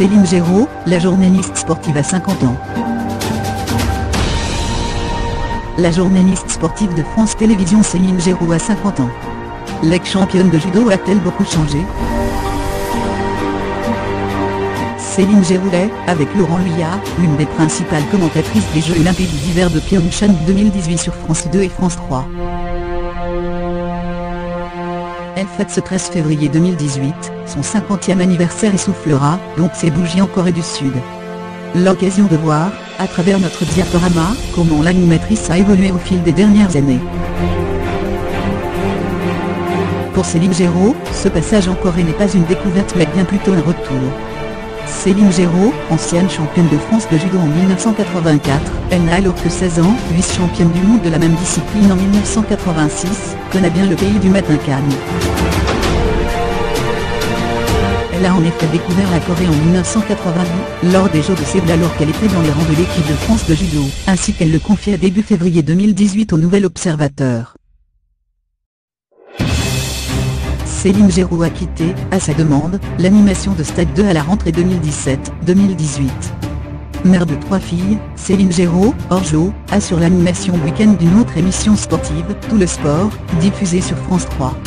Céline Géraud, la journaliste sportive à 50 ans. La journaliste sportive de France Télévisions Céline Géraud à 50 ans. L'ex-championne de judo a-t-elle beaucoup changé? Céline Géraud est, avec Laurent Luya, l'une des principales commentatrices des Jeux olympiques d'hiver de Pyeongchang 2018 sur France 2 et France 3. Elle fête ce 13 février 2018, son 50e anniversaire et soufflera, donc ses bougies en Corée du Sud. L'occasion de voir, à travers notre diaporama, comment l'animatrice a évolué au fil des dernières années. Pour Céline Géraud, ce passage en Corée n'est pas une découverte mais bien plutôt un retour. Céline Géraud, ancienne championne de France de judo en 1984, elle n'a alors que 16 ans, vice-championne du monde de la même discipline en 1986, connaît bien le pays du matin calme. Elle a en effet découvert la Corée en 1988, lors des Jeux de Séoul alors qu'elle était dans les rangs de l'équipe de France de judo, ainsi qu'elle le confiait début février 2018 au Nouvel Observateur. Céline Géraud a quitté, à sa demande, l'animation de Stade 2 à la rentrée 2017-2018. Mère de 3 filles, Céline Géraud, Orjo, assure l'animation week-end d'une autre émission sportive, Tout le sport, diffusée sur France 3.